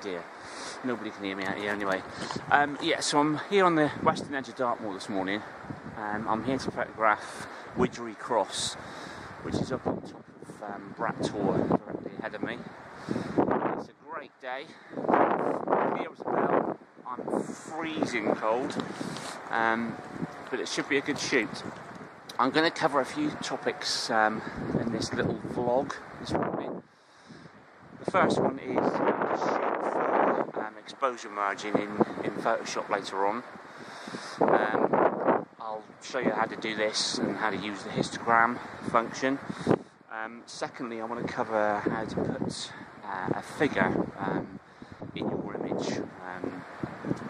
idea. Nobody can hear me out here anyway. Yeah, so I'm here on the western edge of Dartmoor this morning. I'm here to photograph Widgery Cross, which is up on top of Brat Tor, directly ahead of me. It's a great day. Clear as a bell. I'm freezing cold, but it should be a good shoot. I'm going to cover a few topics in this little vlog this morning. The first one is exposure merging in Photoshop later on. I'll show you how to do this and how to use the histogram function. Secondly, I want to cover how to put a figure in your image.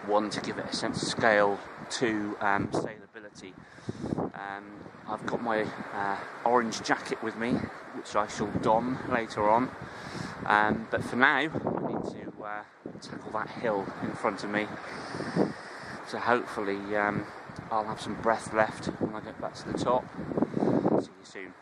One, to give it a sense of scale. Two, scalability. I've got my orange jacket with me, which I shall don later on, but for now I need to tackle that hill in front of me, so hopefully I'll have some breath left when I get back to the top. See you soon.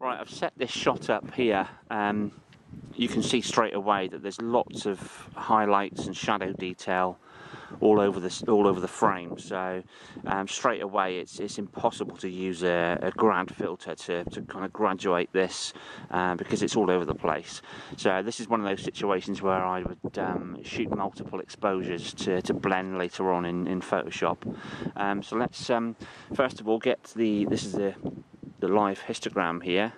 Right, I've set this shot up here. You can see straight away that there's lots of highlights and shadow detail all over the frame. So straight away, it's impossible to use a grad filter to kind of graduate this because it's all over the place. So this is one of those situations where I would shoot multiple exposures to blend later on in Photoshop. So let's first of all get the live histogram here.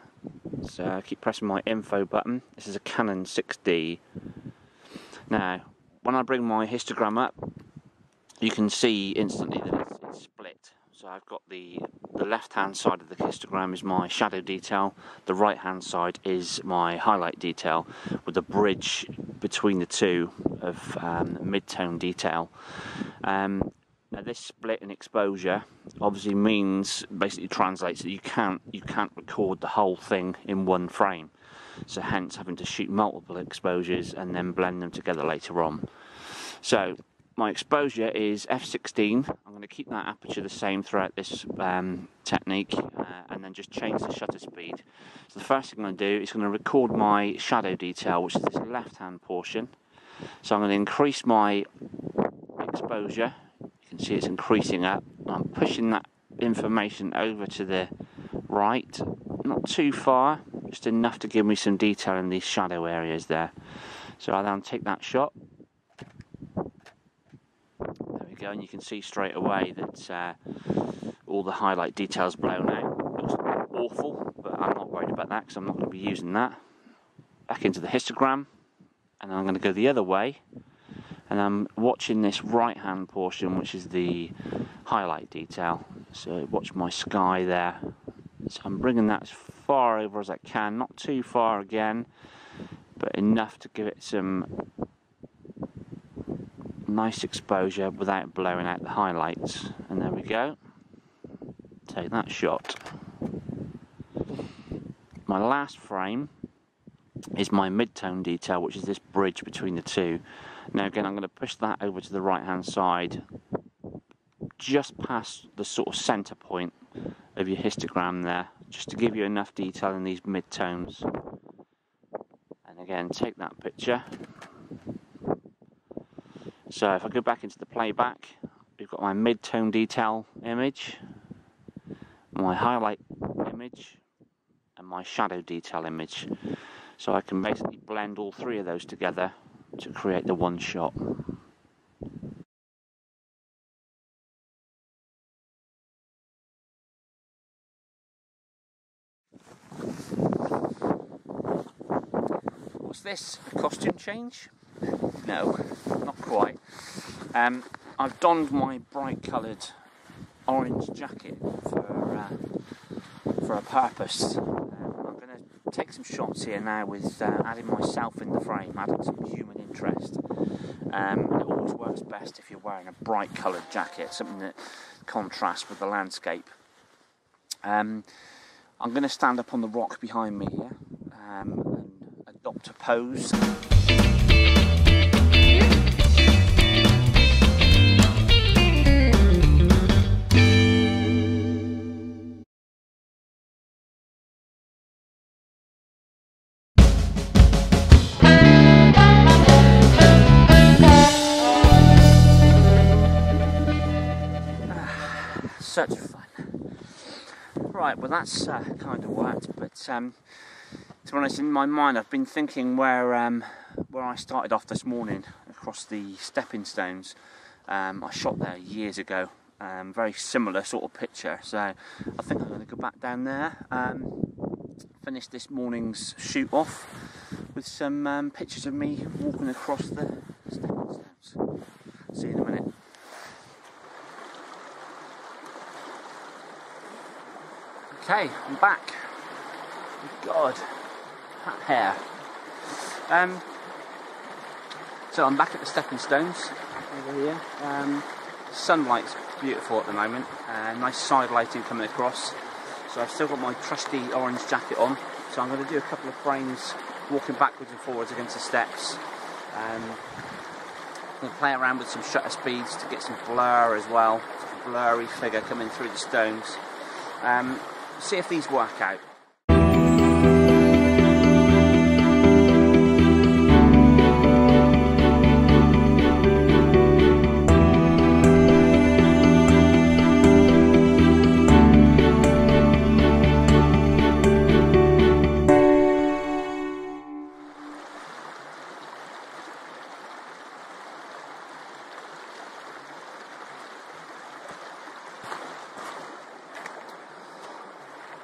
So I keep pressing my info button. This is a Canon 6D. Now, when I bring my histogram up, you can see instantly that it's split. So I've got the left-hand side of the histogram is my shadow detail, the right-hand side is my highlight detail, with a bridge between the two of mid-tone detail. Now this split in exposure obviously means, basically translates that you can't record the whole thing in one frame. So hence having to shoot multiple exposures and then blend them together later on. So my exposure is f/16. I'm going to keep that aperture the same throughout this technique and then just change the shutter speed. So the first thing I'm going to do is going to record my shadow detail, which is this left hand portion. So I'm going to increase my exposure. You can see it's increasing up. I'm pushing that information over to the right, not too far, just enough to give me some detail in these shadow areas there. So I'll then take that shot. There we go, and you can see straight away that all the highlight detail's blown out. Looks awful, but I'm not worried about that because I'm not going to be using that. Back into the histogram, and I'm going to go the other way. And I'm watching this right-hand portion, which is the highlight detail. So watch my sky there. So I'm bringing that as far over as I can, not too far again, but enough to give it some nice exposure without blowing out the highlights. And there we go. Take that shot. My last frame is my mid-tone detail, which is this bridge between the two. Now again, I'm going to push that over to the right hand side, just past the sort of centre point of your histogram there, just to give you enough detail in these mid-tones. And again, take that picture. So if I go back into the playback, we've got my mid-tone detail image, my highlight image, and my shadow detail image. So I can basically blend all three of those together to create the one shot. What's this? A costume change? No, not quite. I've donned my bright coloured orange jacket for for a purpose. I'm going to take some shots here now with adding myself in the frame, adding some human interest. It always works best if you're wearing a bright coloured jacket, something that contrasts with the landscape. I'm going to stand up on the rock behind me here and adopt a pose. Such fun. Right, well that's kind of worked, but to be honest, in my mind I've been thinking where I started off this morning, across the stepping stones. I shot there years ago, very similar sort of picture, so I think I'm going to go back down there, finish this morning's shoot off with some pictures of me walking across the stepping stones. See you in a minute. Okay, I'm back. God, that hair. So I'm back at the stepping stones over here. Sunlight's beautiful at the moment. Nice side lighting coming across. So I've still got my trusty orange jacket on. So I'm going to do a couple of frames walking backwards and forwards against the steps. I'm going to play around with some shutter speeds to get some blur as well. It's a blurry figure coming through the stones. See if these work out.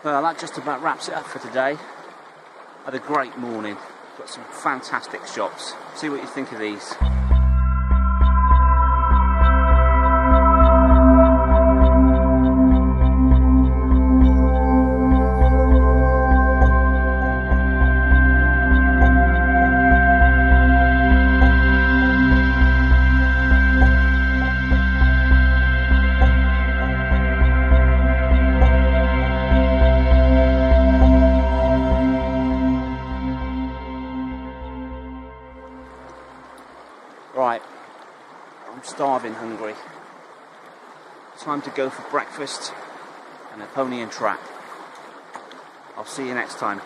Well, that just about wraps it up for today. Had a great morning, got some fantastic shots. See what you think of these. Right, I'm starving hungry. Time to go for breakfast and a pony and track. I'll see you next time.